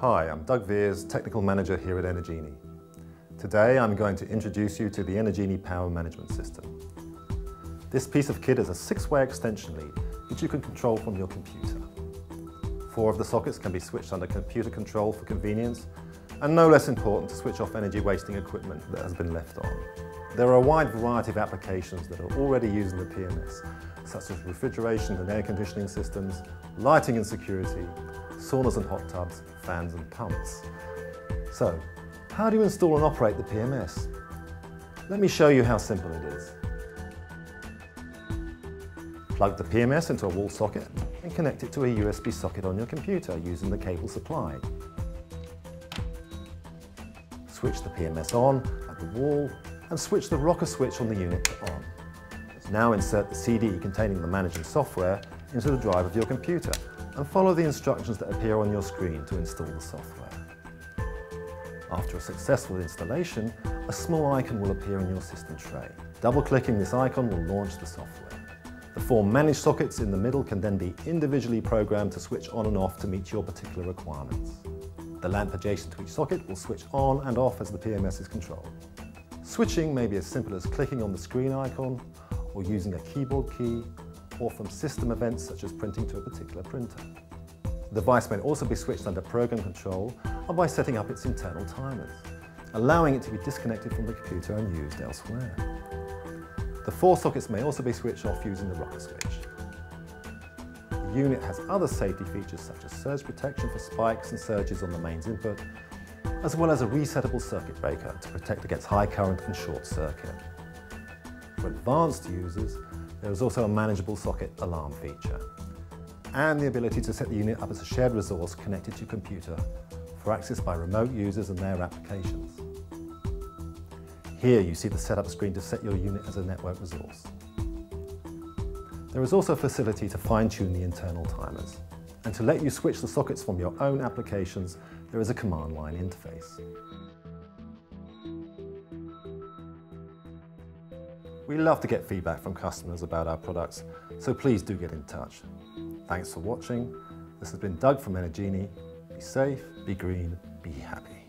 Hi, I'm Doug Veers, Technical Manager here at Energenie. Today I'm going to introduce you to the Energenie Power Management System. This piece of kit is a 6-way extension lead, which you can control from your computer. 4 of the sockets can be switched under computer control for convenience, and no less important to switch off energy-wasting equipment that has been left on. There are a wide variety of applications that are already using the PMS, such as refrigeration and air conditioning systems, lighting and security, saunas and hot tubs, fans and pumps. So, how do you install and operate the PMS? Let me show you how simple it is. Plug the PMS into a wall socket and connect it to a USB socket on your computer using the cable supplied. Switch the PMS on at the wall and switch the rocker switch on the unit to on. Now insert the CD containing the management software into the drive of your computer and follow the instructions that appear on your screen to install the software. After a successful installation, a small icon will appear in your system tray. Double-clicking this icon will launch the software. The 4 managed sockets in the middle can then be individually programmed to switch on and off to meet your particular requirements. The lamp adjacent to each socket will switch on and off as the PMS is controlled. Switching may be as simple as clicking on the screen icon, or using a keyboard key, or from system events such as printing to a particular printer. The device may also be switched under program control or by setting up its internal timers, allowing it to be disconnected from the computer and used elsewhere. The 4 sockets may also be switched off using the rocker switch. The unit has other safety features such as surge protection for spikes and surges on the mains input, as well as a resettable circuit breaker to protect against high current and short circuit. For advanced users, there is also a manageable socket alarm feature and the ability to set the unit up as a shared resource connected to your computer for access by remote users and their applications. Here you see the setup screen to set your unit as a network resource. There is also a facility to fine-tune the internal timers, and to let you switch the sockets from your own applications, there is a command line interface. We love to get feedback from customers about our products, so please do get in touch. Thanks for watching. This has been Doug from Energenie. Be safe, be green, be happy.